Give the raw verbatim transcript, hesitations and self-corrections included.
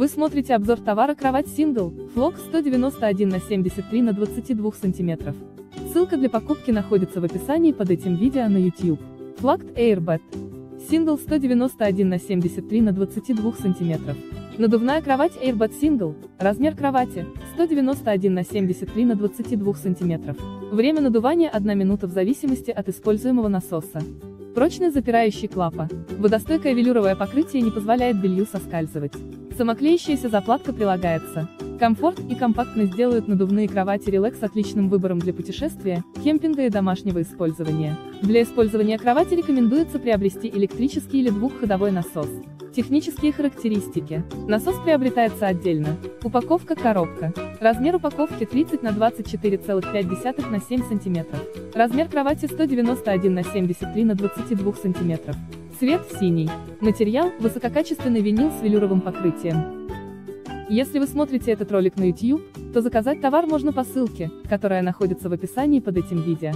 Вы смотрите обзор товара кровать Single Flock сто девяносто один на семьдесят три на двадцать два сантиметра. Ссылка для покупки находится в описании под этим видео на YouTube. Флакт Airbed. Single сто девяносто один на семьдесят три на двадцать два сантиметра. Надувная кровать Airbed Single. Размер кровати сто девяносто один на семьдесят три на двадцать два сантиметра. Время надувания одна минута в зависимости от используемого насоса. Прочный запирающий клапан. Водостойкое велюровое покрытие не позволяет белью соскальзывать. Самоклеящаяся заплатка прилагается. Комфорт и компактность делают надувные кровати Relax отличным выбором для путешествия, кемпинга и домашнего использования. Для использования кровати рекомендуется приобрести электрический или двухходовой насос. Технические характеристики. Насос приобретается отдельно. Упаковка-коробка. Размер упаковки тридцать на двадцать четыре целых пять на семь сантиметров. Размер кровати сто девяносто один на семьдесят три на двадцать два сантиметра. Цвет синий. Материал – высококачественный винил с велюровым покрытием. Если вы смотрите этот ролик на YouTube, то заказать товар можно по ссылке, которая находится в описании под этим видео.